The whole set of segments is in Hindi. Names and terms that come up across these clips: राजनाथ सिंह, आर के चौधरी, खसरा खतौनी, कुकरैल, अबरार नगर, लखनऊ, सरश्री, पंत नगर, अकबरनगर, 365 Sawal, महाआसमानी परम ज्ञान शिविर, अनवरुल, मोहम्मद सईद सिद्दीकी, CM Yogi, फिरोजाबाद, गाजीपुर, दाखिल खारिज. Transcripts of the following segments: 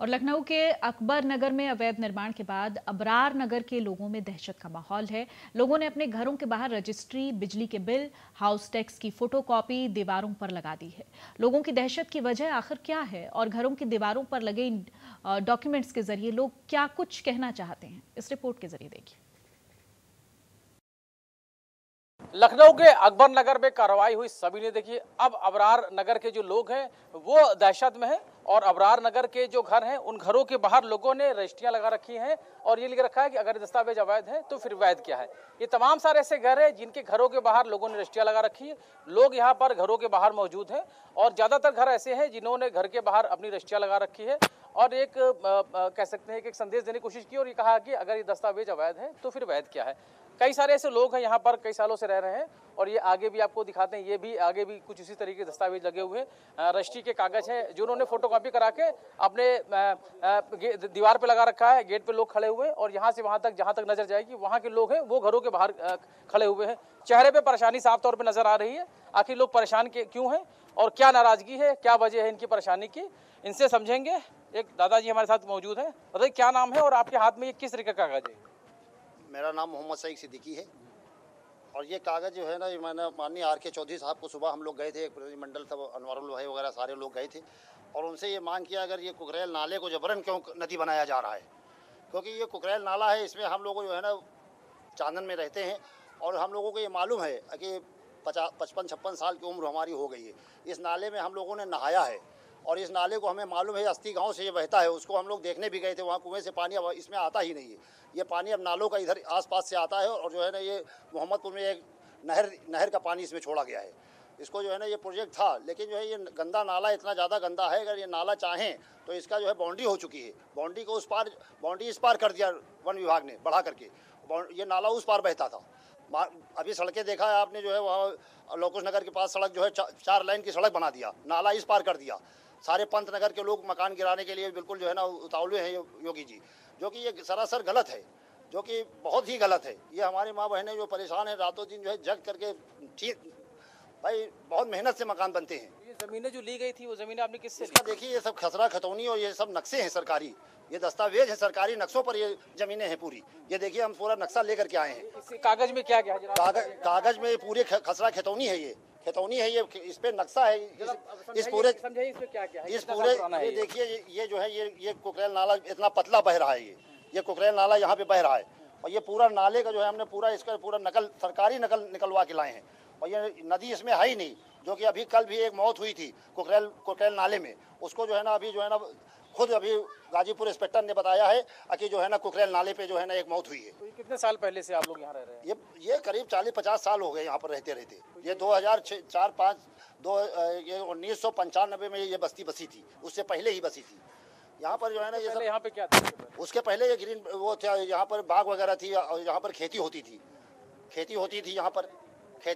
और लखनऊ के अकबरनगर में अवैध निर्माण के बाद अबरार नगर के लोगों में दहशत का माहौल है। लोगों ने अपने घरों के बाहर रजिस्ट्री, बिजली के बिल, हाउस टैक्स की फोटोकॉपी दीवारों पर लगा दी है। लोगों की दहशत की वजह आखिर क्या है और घरों की दीवारों पर लगे इन डॉक्यूमेंट्स के जरिए लोग क्या कुछ कहना चाहते हैं, इस रिपोर्ट के जरिए देखिए। लखनऊ के अकबर नगर में कार्रवाई हुई, सभी ने देखी। अब अबरार नगर के जो लोग हैं वो दहशत में हैं और अबरार नगर के जो घर हैं उन घरों के बाहर लोगों ने रजिस्ट्रियां लगा रखी हैं और ये लिख रखा है कि अगर दस्तावेज अवैध है तो फिर वैध क्या है। ये तमाम सारे ऐसे घर हैं जिनके घरों के बाहर लोगों ने रजिस्ट्रियां लगा रखी है। लोग यहाँ पर घरों के बाहर मौजूद हैं और ज़्यादातर घर ऐसे हैं जिन्होंने घर के बाहर अपनी रजिस्ट्रियां लगा रखी है और एक कह सकते हैं कि एक संदेश देने की कोशिश की और ये कहा कि अगर ये दस्तावेज अवैध है तो फिर वैध क्या है। कई सारे ऐसे लोग हैं यहाँ पर, कई सालों से रह रहे हैं और ये आगे भी आपको दिखाते हैं। ये भी आगे भी कुछ इसी तरीके के दस्तावेज लगे हुए हैं, रजिस्ट्री के कागज़ हैं जो उन्होंने फोटोकॉपी करा के अपने दीवार पे लगा रखा है। गेट पे लोग खड़े हुए हैं और यहाँ से वहाँ तक, जहाँ तक नजर जाएगी वहाँ के लोग हैं वो घरों के बाहर खड़े हुए हैं। चेहरे पे परेशानी साफ तौर पर नजर आ रही है। आखिर लोग परेशान क्यों हैं और क्या नाराजगी है, क्या वजह है इनकी परेशानी की, इनसे समझेंगे। एक दादाजी हमारे साथ मौजूद हैं, बताइए क्या नाम है और आपके हाथ में ये किस तरीके का कागज है? मेरा नाम मोहम्मद सईद सिद्दीकी है और ये कागज़ जो है ना, ये मैंने माननीय आर के चौधरी साहब को सुबह हम लोग गए थे, एक प्रतिनिधिमंडल था, अनवरुल भाई वगैरह सारे लोग गए थे और उनसे ये मांग किया अगर ये कुकरैल नाले को जबरन क्यों नदी बनाया जा रहा है, क्योंकि ये कुकरैल नाला है, इसमें हम लोग जो है ना चांदन में रहते हैं और हम लोगों को ये मालूम है कि 55-56 साल की उम्र हमारी हो गई है। इस नाले में हम लोगों ने नहाया है और इस नाले को हमें मालूम है अस्थी गांव से ये बहता है, उसको हम लोग देखने भी गए थे। वहाँ कुएं से पानी अब इसमें आता ही नहीं है, ये पानी अब नालों का इधर आसपास से आता है और जो है ना ये मोहम्मदपुर में एक नहर का पानी इसमें छोड़ा गया है। इसको जो है ना ये प्रोजेक्ट था, लेकिन जो है ये गंदा नाला इतना ज़्यादा गंदा है, अगर ये नाला चाहें तो इसका जो है बाउंड्री हो चुकी है, बाउंड्री को उस पार, बाउंड्री इस पार कर दिया वन विभाग ने बढ़ा करके, ये नाला उस पार बहता था। अभी सड़कें देखा है आपने, जो है वहाँ लोकस नगर के पास सड़क जो है 4 लाइन की सड़क बना दिया, नाला इस पार कर दिया। सारे पंत नगर के लोग मकान गिराने के लिए बिल्कुल जो है ना उतावले हैं योगी जी, जो कि ये सरासर गलत है, जो कि बहुत ही गलत है। ये हमारी माँ बहनें जो परेशान हैं, रातों दिन जो है जग करके, ठीक भाई बहुत मेहनत से मकान बनते हैं। ये ज़मीनें जो ली गई थी वो ज़मीनें आपने किससे ली? देखिए ये सब खसरा खतौनी और ये सब नक्शे हैं सरकारी, ये दस्तावेज है, सरकारी नक्शों पर ये ज़मीनें हैं पूरी। ये देखिए हम पूरा नक्शा लेकर के आए हैं। कागज़ में क्या क्या है? कागज़ में पूरे खसरा खतौनी है, ये खतौनी है, ये इस पे नक्शा है, इस पूरे ये देखिए ये जो है ये कुकरैल नाला इतना पतला बह रहा है, ये कुकरैल नाला यहाँ पे बह रहा है और ये पूरा नाले का जो है हमने पूरा इसका पूरा नकल, सरकारी नकल निकलवा के लाए हैं और ये नदी इसमें है ही नहीं। जो कि अभी कल भी एक मौत हुई थी कुकरैल नाले में, उसको जो है ना अभी जो है ना खुद अभी गाजीपुर इंस्पेक्टर ने बताया है कि जो है ना कुकरैल नाले पे जो है ना एक मौत हुई है। तो ये कितने साल पहले से आप लोग यहाँ रह रहे हैं? ये करीब 40-50 साल हो गए यहाँ पर रहते रहते। ये 1995 में ये बस्ती बसी थी, उससे पहले ही बसी थी। यहाँ पर जो है ना ये सब, यहाँ पे क्या था उसके पहले ये ग्रीन वो था, यहाँ पर बाग वगैरह थी और यहाँ पर खेती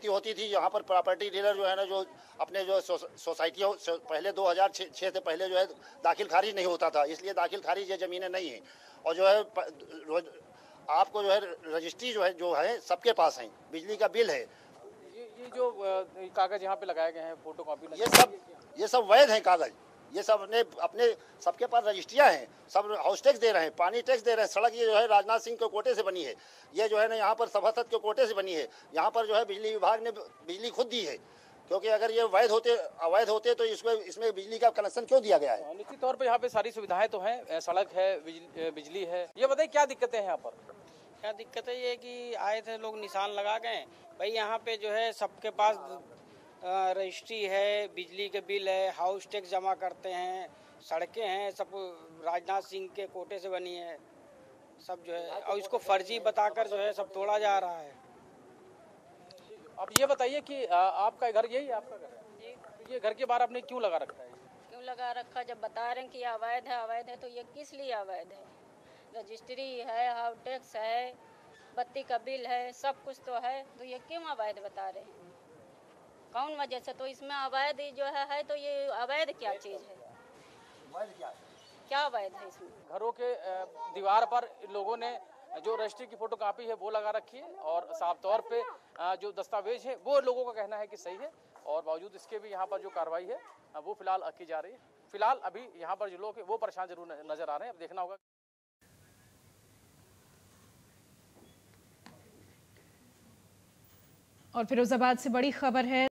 होती थी, यहाँ पर प्रॉपर्टी डीलर जो है ना जो अपने जो सोसाइटियों पहले 2006 से पहले जो है दाखिल खारिज नहीं होता था, इसलिए दाखिल खारिज ये ज़मीनें नहीं हैं और जो है रोज आपको जो है रजिस्ट्री जो है सबके पास हैं, बिजली का बिल है। ये जो कागज़ यहाँ पे लगाए गए हैं फोटोकॉपी, ये सब वैध हैं कागज़, ये सब अपने सबके पास रजिस्ट्रियाँ हैं, सब हाउस टैक्स दे रहे हैं, पानी टैक्स दे रहे हैं। सड़क ये जो है राजनाथ सिंह के कोटे से बनी है, ये जो है ना यहाँ पर सभासद के कोटे से बनी है, यहाँ पर जो है बिजली विभाग ने बिजली खुद दी है, क्योंकि अगर ये अवैध होते तो इसमें बिजली का कनेक्शन क्यों दिया गया है। निश्चित तौर पर यहाँ पे सारी सुविधाएँ तो हैं, सड़क है, बिजली है। ये बताइए क्या दिक्कतें हैं यहाँ पर? क्या दिक्कत है ये कि आए थे लोग निशान लगा गए भाई, यहाँ पे जो है सबके पास रजिस्ट्री है, बिजली के बिल है, हाउस टैक्स जमा करते हैं, सड़कें हैं, सब राजनाथ सिंह के कोटे से बनी है सब जो है, और इसको फर्जी बताकर जो है सब तोड़ा जा रहा है। अब ये बताइए कि आपका घर, यही आपका घर है, तो ये घर के बाहर आपने क्यों लगा रखा है? क्यों लगा रखा, जब बता रहे हैं कि अवैध है तो ये किस लिए अवैध है? रजिस्ट्री है, हाउस टैक्स है, बत्ती का बिल है, सब कुछ तो है, तो ये क्यों अवैध बता रहे हैं? कौन वजह से? तो इसमें अवैध जो है तो ये अवैध क्या चीज़ है, क्या अवैध है इसमें? घरों के दीवार पर लोगों ने जो रजिस्ट्री की फोटोकॉपी है वो लगा रखी है और साफ तौर पे जो दस्तावेज है वो लोगों का कहना है कि सही है और बावजूद इसके भी यहाँ पर जो कार्रवाई है वो फिलहाल की जा रही है। फिलहाल अभी यहाँ पर जो लोग हैं वो परेशान जरूर नजर आ रहे हैं। अब देखना होगा। और फिरोजाबाद से बड़ी खबर है।